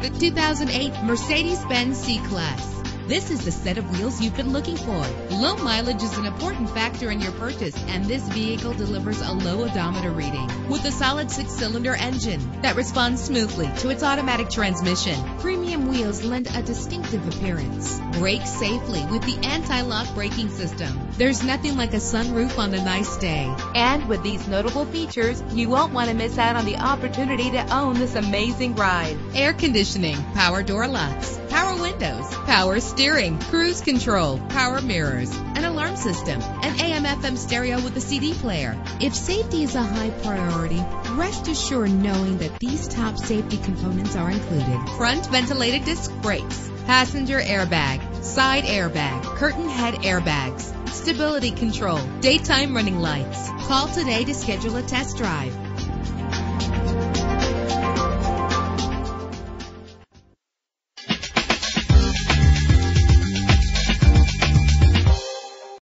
the 2008 Mercedes-Benz C-Class. This is the set of wheels you've been looking for. Low mileage is an important factor in your purchase, and this vehicle delivers a low odometer reading. With a solid 6-cylinder engine that responds smoothly to its automatic transmission, premium wheels lend a distinctive appearance. Brake safely with the anti-lock braking system. There's nothing like a sunroof on a nice day. And with these notable features, you won't want to miss out on the opportunity to own this amazing ride. Air conditioning, power door locks, power windows, power steering, cruise control, power mirrors, an alarm system, an AM/FM stereo with a CD player. If safety is a high priority, rest assured knowing that these top safety components are included. Front ventilated disc brakes, passenger airbag, side airbag, curtain head airbags, stability control, daytime running lights. Call today to schedule a test drive.